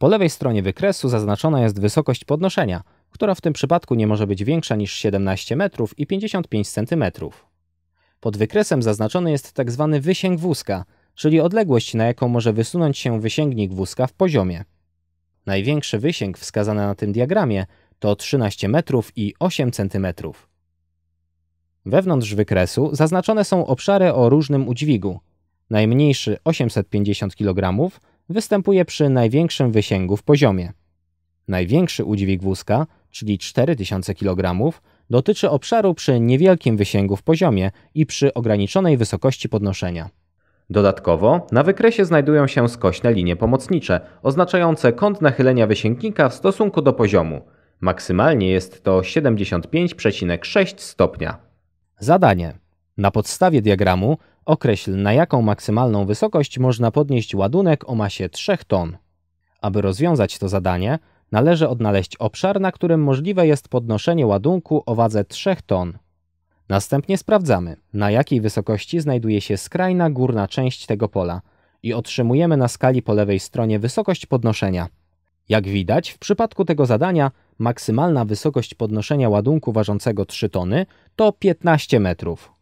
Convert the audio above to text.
Po lewej stronie wykresu zaznaczona jest wysokość podnoszenia, która w tym przypadku nie może być większa niż 17 metrów i 55 cm. Pod wykresem zaznaczony jest tzw. wysięg wózka, czyli odległość, na jaką może wysunąć się wysięgnik wózka w poziomie. Największy wysięg wskazany na tym diagramie to 13 metrów i 8 cm. Wewnątrz wykresu zaznaczone są obszary o różnym udźwigu. Najmniejszy 850 kg występuje przy największym wysięgu w poziomie. Największy udźwig wózka, czyli 4000 kg, dotyczy obszaru przy niewielkim wysięgu w poziomie i przy ograniczonej wysokości podnoszenia. Dodatkowo na wykresie znajdują się skośne linie pomocnicze, oznaczające kąt nachylenia wysięgnika w stosunku do poziomu. Maksymalnie jest to 75,6 stopnia. Zadanie. Na podstawie diagramu określ, na jaką maksymalną wysokość można podnieść ładunek o masie 3 ton. Aby rozwiązać to zadanie, należy odnaleźć obszar, na którym możliwe jest podnoszenie ładunku o wadze 3 ton. Następnie sprawdzamy, na jakiej wysokości znajduje się skrajna górna część tego pola i otrzymujemy na skali po lewej stronie wysokość podnoszenia. Jak widać, w przypadku tego zadania maksymalna wysokość podnoszenia ładunku ważącego 3 tony to 15 metrów.